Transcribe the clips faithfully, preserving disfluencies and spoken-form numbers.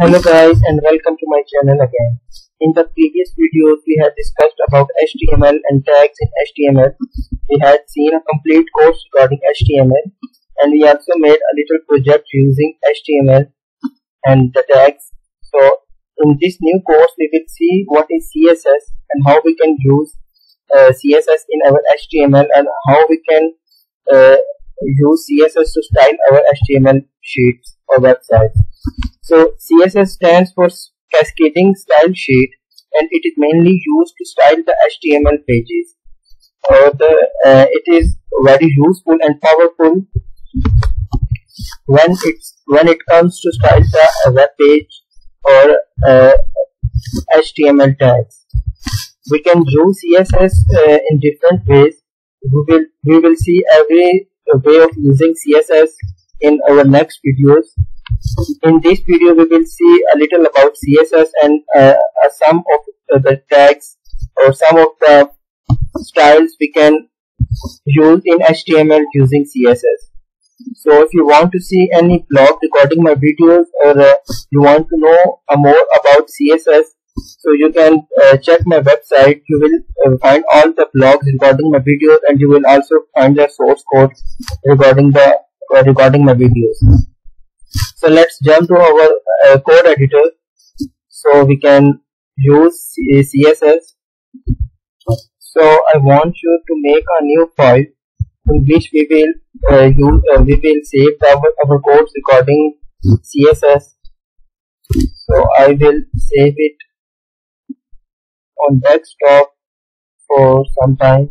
Hello guys, and welcome to my channel again. In the previous videos we had discussed about H T M L and tags in H T M L. We had seen a complete course regarding H T M L, and we also made a little project using H T M L and the tags. So in this new course we will see what is C S S and how we can use uh, C S S in our H T M L, and how we can uh, use C S S to style our H T M L sheets or websites. So C S S stands for Cascading Style Sheet, and it is mainly used to style the H T M L pages. Uh, the, uh, it is very useful and powerful when it's when it comes to style the uh, web page or uh, H T M L tags. We can use C S S uh, in different ways. We will we will see every way of using C S S in our next videos. In this video we will see a little about C S S and uh, some of the tags or some of the styles we can use in H T M L using C S S. So if you want to see any blog recording my videos, or uh, you want to know uh, more about C S S, so you can uh, check my website. You will uh, find all the blogs regarding my videos, and you will also find the source code regarding the uh, regarding my videos. So let's jump to our uh, code editor, so we can use C S S. So I want you to make a new file in which we will uh, use, uh, we will save our, our codes regarding C S S. So I will save it on desktop for some time.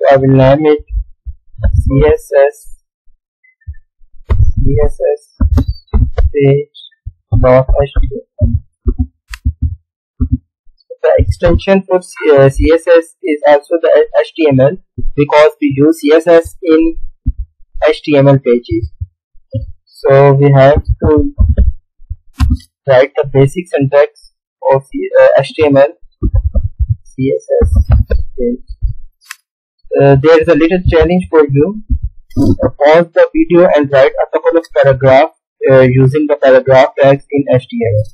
So I will name it C S S. C S S page dot H T M L. The extension for uh, C S S is also the H T M L, because we use C S S in H T M L pages. So we have to write the basic syntax of uh, H T M L. C S S page. Uh, there is a little challenge for you. Uh, pause the video and write a couple of paragraphs uh, using the paragraph tags in H T M L.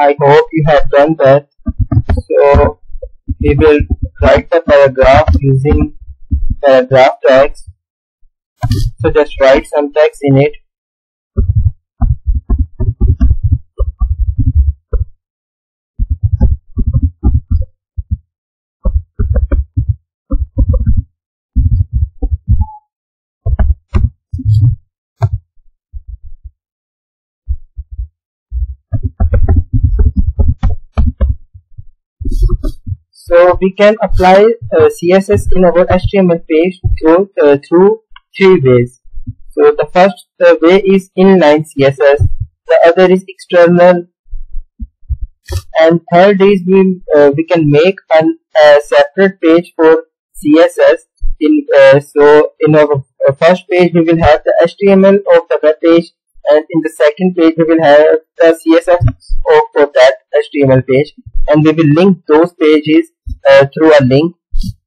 I hope you have done that. So we will write the paragraph using paragraph tags. So just write some text in it. So we can apply uh, C S S in our H T M L page through, uh, through three ways. So the first uh, way is inline C S S, the other is external, and third is we, uh, we can make a uh, separate page for C S S. In, uh, so in our uh, first page we will have the H T M L of the web page, and in the second page we will have the C S S of, of that H T M L page, and we will link those pages uh, through a link.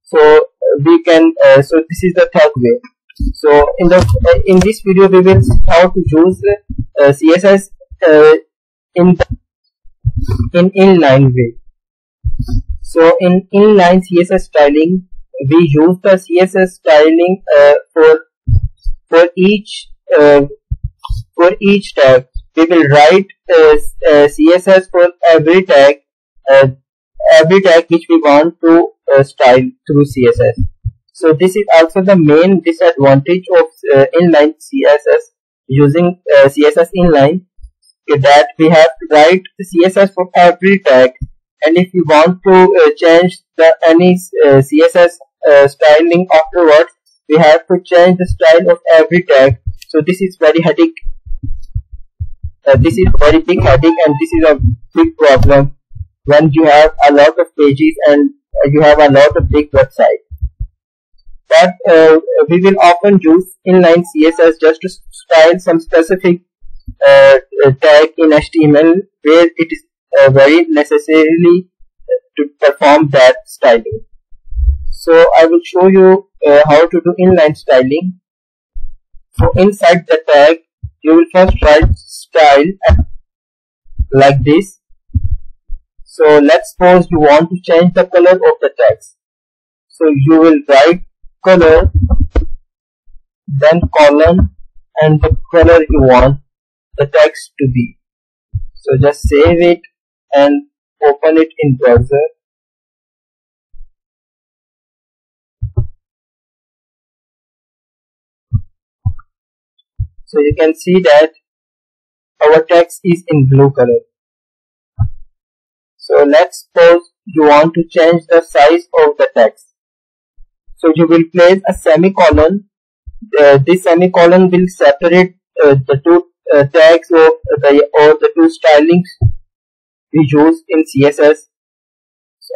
So we can uh, so this is the third way. So in the uh, in this video we will see how to use uh, C S S uh, in in inline way. So in inline C S S styling, we use the C S S styling uh, for for each uh, for each tag. We will write uh, uh, C S S for every tag, uh, every tag which we want to uh, style through C S S. So this is also the main disadvantage of uh, inline C S S using uh, C S S inline, that we have to write the C S S for every tag. And if you want to uh, change the any uh, C S S uh, styling afterwards, we have to change the style of every tag. So this is very headache. Uh, this is very big headache, and this is a big problem when you have a lot of pages and uh, you have a lot of big websites. But uh, we will often use inline C S S just to style some specific uh, tag in H T M L where it is Uh, very necessarily to perform that styling. So I will show you uh, how to do inline styling. So inside the tag, you will first write style like this. So let's suppose you want to change the color of the text. So you will write color, then column, and the color you want the text to be. So just save it and open it in browser. So you can see that our text is in blue color. So let's suppose you want to change the size of the text. So you will place a semicolon. Uh, this semicolon will separate uh, the two uh, tags or the, or the two stylings we use in C S S,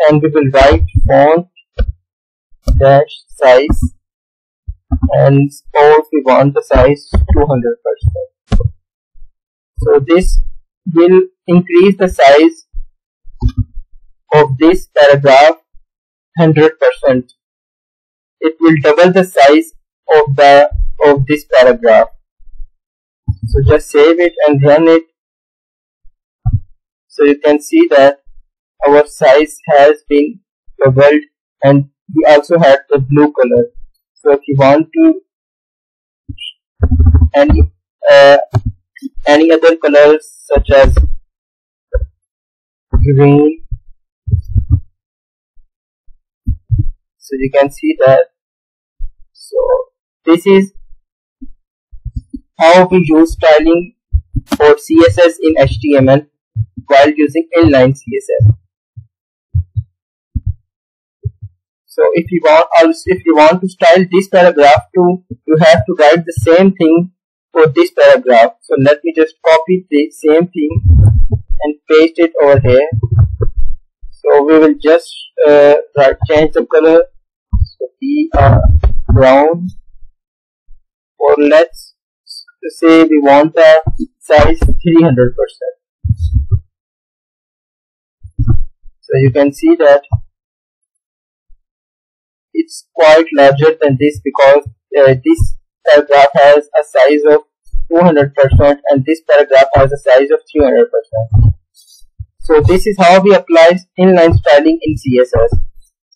and we will write font dash size, and suppose we want the size two hundred percent. So this will increase the size of this paragraph one hundred percent. It will double the size of the of this paragraph. So just save it and run it. So you can see that our size has been doubled, and we also have the blue color. So if you want to any uh, any other colors such as green, so you can see that. So this is how we use styling for C S S in H T M L while using inline C S S. So if you want, also if you want to style this paragraph too, you have to write the same thing for this paragraph. So let me just copy the same thing and paste it over here. So we will just uh, change the color. So we are brown, or let's say we want the size three hundred percent. So you can see that it's quite larger than this, because uh, this paragraph has a size of two hundred percent and this paragraph has a size of three hundred percent. So this is how we apply inline styling in C S S.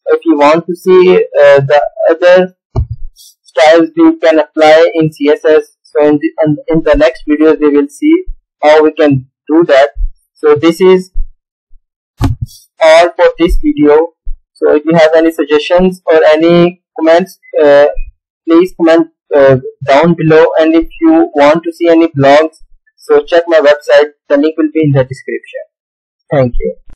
If you want to see uh, the other styles we can apply in C S S, so in the, in, in the next videos we will see how we can do that. So this is all for this video. So if you have any suggestions or any comments, uh, please comment uh, down below, and if you want to see any blogs, so check my website, the link will be in the description. Thank you.